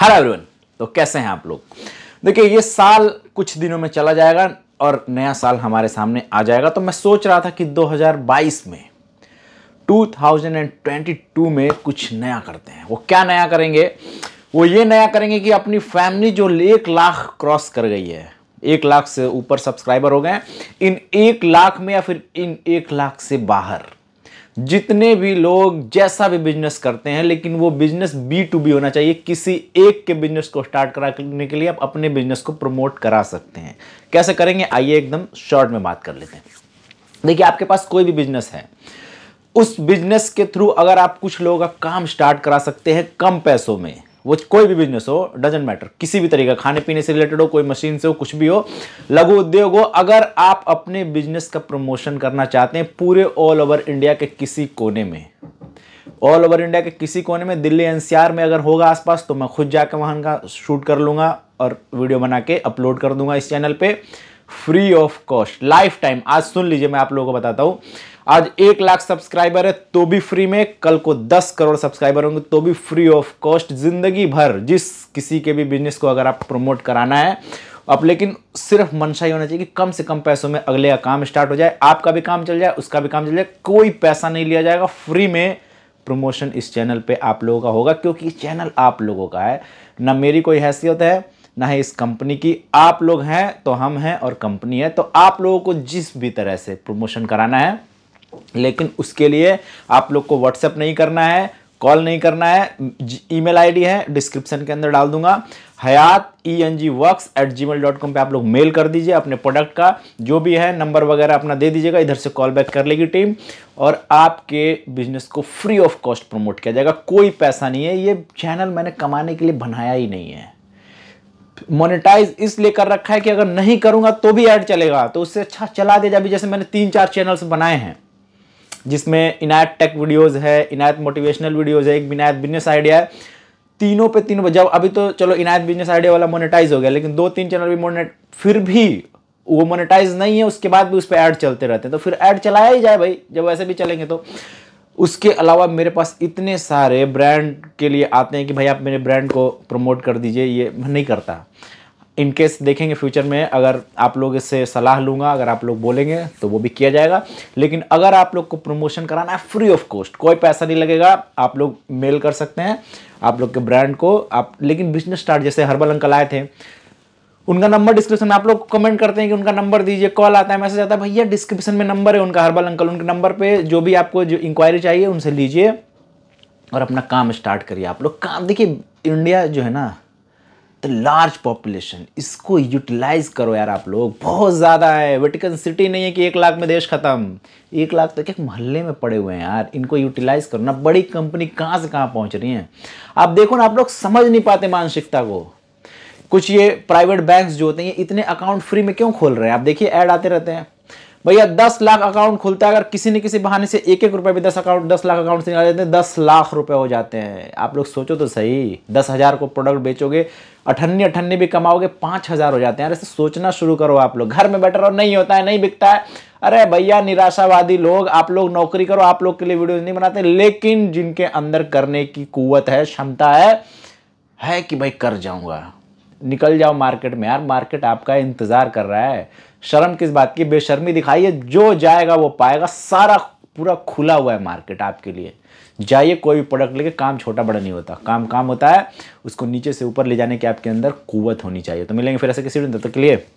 Hello everyone, तो कैसे हैं आप लोग। देखिए ये साल कुछ दिनों में चला जाएगा और नया साल हमारे सामने आ जाएगा। तो मैं सोच रहा था कि 2022 में कुछ नया करते हैं। वो क्या नया करेंगे? वो ये नया करेंगे कि अपनी फैमिली जो 1 लाख क्रॉस कर गई है, 1 लाख से ऊपर सब्सक्राइबर हो गए हैं, इन 1 लाख में या फिर इन 1 लाख से बाहर जितने भी लोग जैसा भी बिजनेस करते हैं, लेकिन वो बिजनेस B2B होना चाहिए। किसी एक के बिजनेस को स्टार्ट कराने के लिए आप अपने बिजनेस को प्रमोट करा सकते हैं। कैसे करेंगे, आइए एकदम शॉर्ट में बात कर लेते हैं। देखिए, आपके पास कोई भी बिजनेस है, उस बिजनेस के थ्रू अगर आप कुछ लोगों का काम स्टार्ट करा सकते हैं कम पैसों में, वो कोई भी बिजनेस हो, डजेंट मैटर, किसी भी तरीके का, खाने पीने से रिलेटेड हो, कोई मशीन से हो, कुछ भी हो, लघु उद्योग हो, अगर आप अपने बिजनेस का प्रमोशन करना चाहते हैं पूरे ऑल ओवर इंडिया के किसी कोने में, ऑल ओवर इंडिया के किसी कोने में, दिल्ली एनसीआर में अगर होगा आसपास तो मैं खुद जाकर वहाँ का शूट कर लूँगा और वीडियो बना के अपलोड कर दूंगा इस चैनल पर free of cost, lifetime. आज सुन लीजिए, मैं आप लोगों को बताता हूँ, आज 1 लाख सब्सक्राइबर है तो भी फ्री में, कल को 10 करोड़ सब्सक्राइबर होंगे तो भी फ्री ऑफ कॉस्ट, जिंदगी भर। जिस किसी के भी बिजनेस को अगर आप प्रमोट कराना है आप, लेकिन सिर्फ मनशाही होना चाहिए कि कम से कम पैसों में अगले का काम स्टार्ट हो जाए, आपका भी काम चल जाए, उसका भी काम चल जाए, कोई पैसा नहीं लिया जाएगा, फ्री में प्रमोशन इस चैनल पर आप लोगों का होगा। क्योंकि ये चैनल आप लोगों का है, ना मेरी कोई हैसियत है ना है इस कंपनी की, आप लोग हैं तो हम हैं और कंपनी है। तो आप लोगों को जिस भी तरह से प्रमोशन कराना है, लेकिन उसके लिए आप लोग को व्हाट्सएप नहीं करना है, कॉल नहीं करना है, ईमेल आईडी है, डिस्क्रिप्शन के अंदर डाल दूंगा, hayatengworks@gmail.com पे आप लोग मेल कर दीजिए अपने प्रोडक्ट का जो भी है, नंबर वगैरह अपना दे दीजिएगा, इधर से कॉल बैक कर लेगी टीम और आपके बिजनेस को फ्री ऑफ कॉस्ट प्रमोट किया जाएगा। कोई पैसा नहीं है, ये चैनल मैंने कमाने के लिए बनाया ही नहीं है, मोनेटाइज इसलिए कर रखा है कि अगर नहीं करूंगा तो भी ऐड चलेगा, तो उससे अच्छा चला दिया जाए। अभी जैसे मैंने 3-4 चैनल्स बनाए हैं, जिसमें इनायत टेक वीडियोस है, इनायत मोटिवेशनल वीडियोस है, एक इनायत बिजनेस आइडिया है, तीनों पे तीनों, जब अभी तो चलो इनायत बिजनेस आइडिया वाला मोनेटाइज हो गया, लेकिन 2-3 चैनल भी फिर भी वो मोनेटाइज नहीं है, उसके बाद भी उस पर ऐड चलते रहते हैं। तो फिर ऐड चलाया ही जाए भाई, जब वैसे भी चलेंगे। तो उसके अलावा मेरे पास इतने सारे ब्रांड के लिए आते हैं कि भाई आप मेरे ब्रांड को प्रमोट कर दीजिए, ये मैं नहीं करता। इन केस देखेंगे फ्यूचर में, अगर आप लोग इससे सलाह लूँगा, अगर आप लोग बोलेंगे तो वो भी किया जाएगा। लेकिन अगर आप लोग को प्रमोशन कराना है फ्री ऑफ कॉस्ट, कोई पैसा नहीं लगेगा, आप लोग मेल कर सकते हैं आप लोग के ब्रांड को आप, लेकिन बिजनेस स्टार्ट, जैसे हर्बल अंकल आए थे, उनका नंबर डिस्क्रिप्शन में, आप लोग कमेंट करते हैं कि उनका नंबर दीजिए, कॉल आता है, मैसेज आता है, भैया डिस्क्रिप्शन में नंबर है उनका, हर्बल अंकल, उनके नंबर पे जो भी आपको जो इंक्वायरी चाहिए उनसे लीजिए और अपना काम स्टार्ट करिए आप लोग। काम देखिए, इंडिया जो है ना, तो लार्ज पॉपुलेशन, इसको यूटिलाइज करो यार आप लोग, बहुत ज़्यादा है। वेटिकन सिटी नहीं है कि 1 लाख में देश ख़त्म, 1 लाख तक एक मोहल्ले में पड़े हुए हैं यार, इनको यूटिलाइज करो ना। बड़ी कंपनी कहाँ से कहाँ पहुँच रही हैं आप देखो ना, आप लोग समझ नहीं पाते मानसिकता को। कुछ ये प्राइवेट बैंक्स जो होते हैं, ये इतने अकाउंट फ्री में क्यों खोल रहे हैं आप देखिए, ऐड आते रहते हैं। भैया 10 लाख अकाउंट खुलता है, अगर किसी न किसी बहाने से 1-1 रुपये भी 10 लाख अकाउंट से निकाल देते हैं, 10 लाख रुपए हो जाते हैं। आप लोग सोचो तो सही, 10,000 को प्रोडक्ट बेचोगे, 98 भी कमाओगे, 5,000 हो जाते हैं। ऐसे सोचना शुरू करो आप लोग, घर में बैठे रहो, नहीं होता है, नहीं बिकता है, अरे भैया निराशावादी लोग, आप लोग नौकरी करो, आप लोग के लिए वीडियो नहीं बनाते। लेकिन जिनके अंदर करने की कुव्वत है, क्षमता है कि भाई कर जाऊँगा, निकल जाओ मार्केट में यार, मार्केट आपका इंतज़ार कर रहा है। शर्म किस बात की, बेशर्मी दिखाइए, जो जाएगा वो पाएगा, सारा पूरा खुला हुआ है मार्केट आपके लिए, जाइए कोई भी प्रोडक्ट लेके। काम छोटा बड़ा नहीं होता, काम होता है, उसको नीचे से ऊपर ले जाने की आपके अंदर कुव्वत होनी चाहिए। तो मिलेंगे फिर ऐसे किसी दिन, तब तक के लिए।